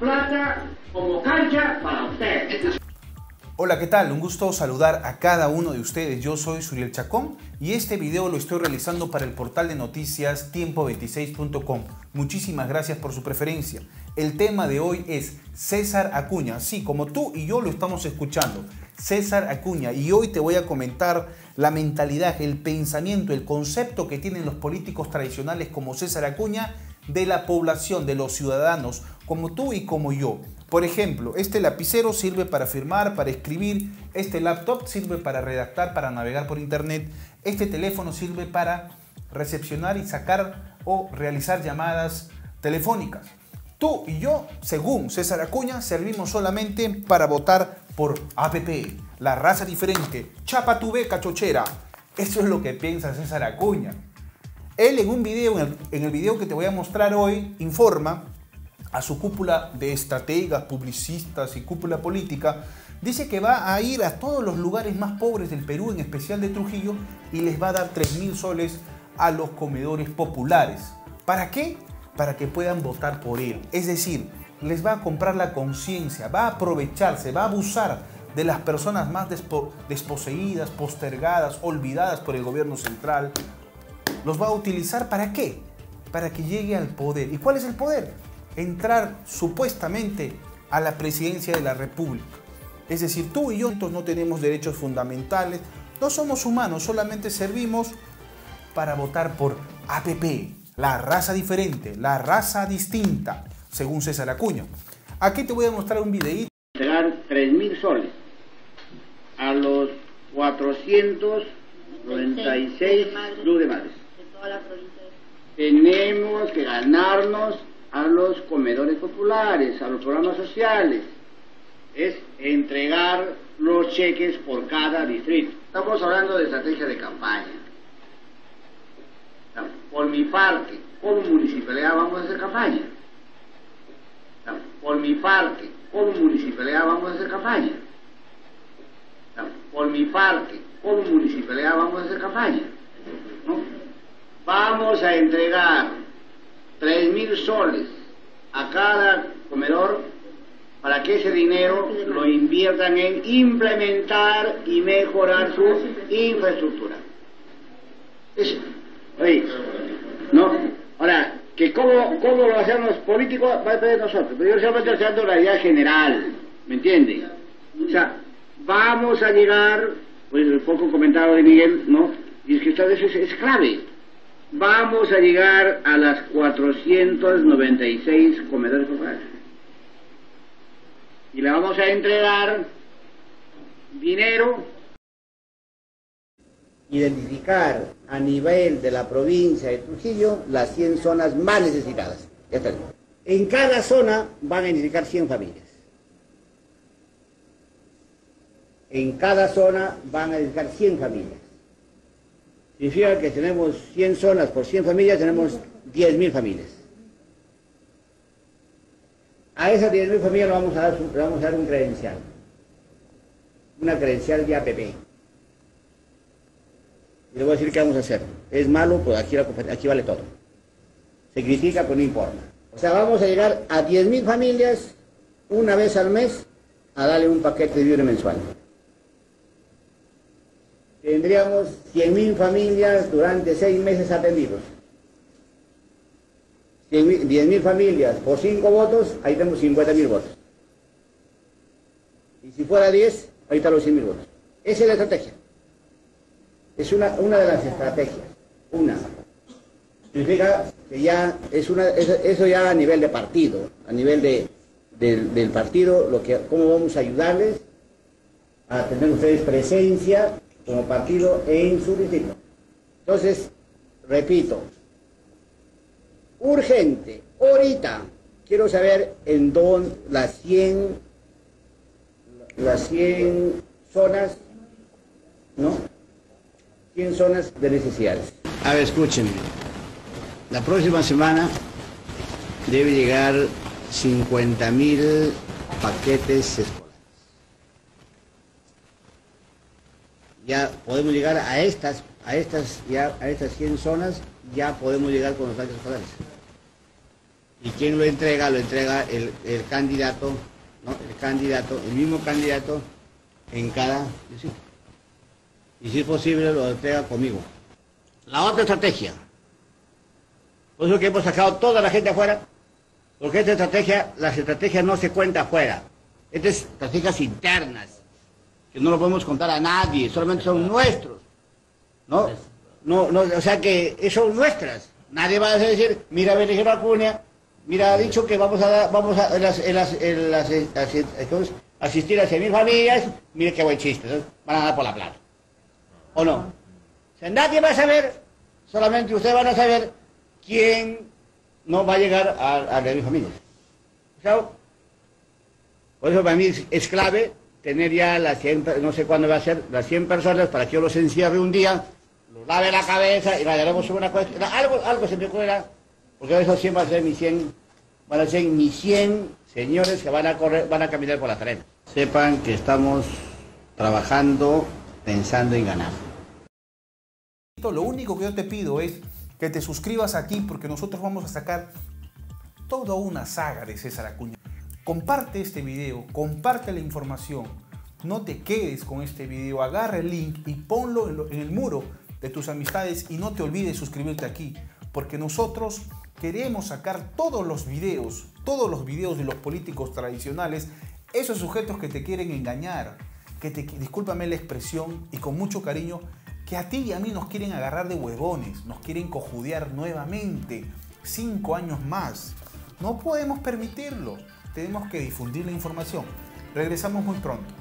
plata como cancha para ustedes. Hola, ¿qué tal? Un gusto saludar a cada uno de ustedes. Yo soy Suriel Chacón y este video lo estoy realizando para el portal de noticias tiempo26.com. Muchísimas gracias por su preferencia. El tema de hoy es César Acuña, sí, como tú y yo lo estamos escuchando. César Acuña, y hoy te voy a comentar la mentalidad, el pensamiento, el concepto que tienen los políticos tradicionales como César Acuña de la población, de los ciudadanos, como tú y como yo. Por ejemplo, este lapicero sirve para firmar, para escribir, este laptop sirve para redactar, para navegar por internet, este teléfono sirve para recepcionar y sacar o realizar llamadas telefónicas. Tú y yo, según César Acuña, servimos solamente para votar por APP, la raza diferente, chapa tu beca chochera. Eso es lo que piensa César Acuña. Él en un video, en el video que te voy a mostrar hoy, informa a su cúpula de estrategas, publicistas y cúpula política, dice que va a ir a todos los lugares más pobres del Perú, en especial de Trujillo, y les va a dar 3.000 soles a los comedores populares. ¿Para qué? Para que puedan votar por él. Es decir, les va a comprar la conciencia, va a aprovecharse, va a abusar de las personas más desposeídas, postergadas, olvidadas por el gobierno central. Los va a utilizar ¿para qué? Para que llegue al poder. ¿Y cuál es el poder? Entrar supuestamente a la presidencia de la República. Es decir, tú y yo no tenemos derechos fundamentales, no somos humanos, solamente servimos para votar por APP, la raza diferente, la raza distinta, según César Acuña. Aquí te voy a mostrar un videíto. Se dan 3.000 soles a los 496 clubes de madres. Tenemos que ganarnos a los comedores populares, a los programas sociales, es entregar los cheques por cada distrito. Estamos hablando de estrategia de campaña. Por mi parte, como municipalidad vamos a hacer campaña. Por mi parte, como municipalidad vamos a hacer campaña. Por mi parte, como municipalidad vamos a hacer campaña. ¿No? Vamos a entregar 3.000 soles a cada comedor para que ese dinero lo inviertan en implementar y mejorar su infraestructura. Eso. Oye, ¿no? Ahora, que ¿cómo lo hacen los políticos? Va a pedir nosotros, pero yo solamente estoy dando la idea general, ¿me entienden? O sea, vamos a llegar, pues el poco comentario de Miguel, ¿no? Y es que esta vez es clave. Vamos a llegar a las 496 comedores populares. Y le vamos a entregar dinero. Identificar a nivel de la provincia de Trujillo las 100 zonas más necesitadas. Ya está. En cada zona van a identificar 100 familias. En cada zona van a identificar 100 familias. Significa que tenemos 100 zonas por 100 familias, tenemos 10.000 familias. A esas 10.000 familias le vamos a dar un credencial. Una credencial de APP. Y le voy a decir qué vamos a hacer. Es malo, pues aquí vale todo. Se critica, pero no importa. O sea, vamos a llegar a 10.000 familias una vez al mes a darle un paquete de víveres mensual. Tendríamos 100.000 familias durante 6 meses atendidos. 10.000 familias por 5 votos, ahí tenemos 50.000 votos. Y si fuera 10, ahí están los 100.000 votos. Esa es la estrategia. Es una de las estrategias. Una. Significa que ya es eso ya a nivel de partido, a nivel del partido, cómo vamos a ayudarles a tener ustedes presencia como partido en su distrito. Entonces, repito, urgente, ahorita, quiero saber en dónde las 100 zonas, ¿no? 100 zonas de necesidades. A ver, escúchenme, la próxima semana debe llegar 50.000 paquetes escolares. Ya podemos llegar a estas 100 zonas, ya podemos llegar con los paquetes escolares. ¿Y quién lo entrega? Lo entrega el candidato, ¿no? El candidato, el mismo candidato en cada distrito. Y si es posible, lo entrega conmigo. La otra estrategia. Por eso que hemos sacado toda la gente afuera. Porque esta estrategia, las estrategias no se cuentan afuera. Estas son estrategias internas, que no lo podemos contar a nadie, solamente son nuestros. ¿No? No, o sea que son nuestras. Nadie va a decir, mira, César Acuña, mira, ha dicho que vamos a asistir a 100.000 familias, mire qué buen chiste, ¿no? Van a dar por la plata. ¿O no? O sea, nadie va a saber, solamente ustedes van a saber quién no va a llegar a la de mi familia. O sea, por eso para mí es clave tener ya las 100, no sé cuándo va a ser, las 100 personas para que yo los encierre un día, los lave la cabeza y vayamos a una cuestión. Algo se me ocurrirá, porque esos 100 van a ser mis 100, van a ser mis 100 señores que van a caminar por las arenas. Sepan que estamos trabajando, pensando en ganar. Lo único que yo te pido es que te suscribas aquí, porque nosotros vamos a sacar toda una saga de César Acuña. Comparte este video, comparte la información, no te quedes con este video, agarra el link y ponlo en el muro de tus amistades y no te olvides suscribirte aquí, porque nosotros queremos sacar todos los videos de los políticos tradicionales, esos sujetos que te quieren engañar, que te, discúlpame la expresión y con mucho cariño, que a ti y a mí nos quieren agarrar de huevones, nos quieren cojudear nuevamente 5 años más. No podemos permitirlo. Tenemos que difundir la información. Regresamos muy pronto.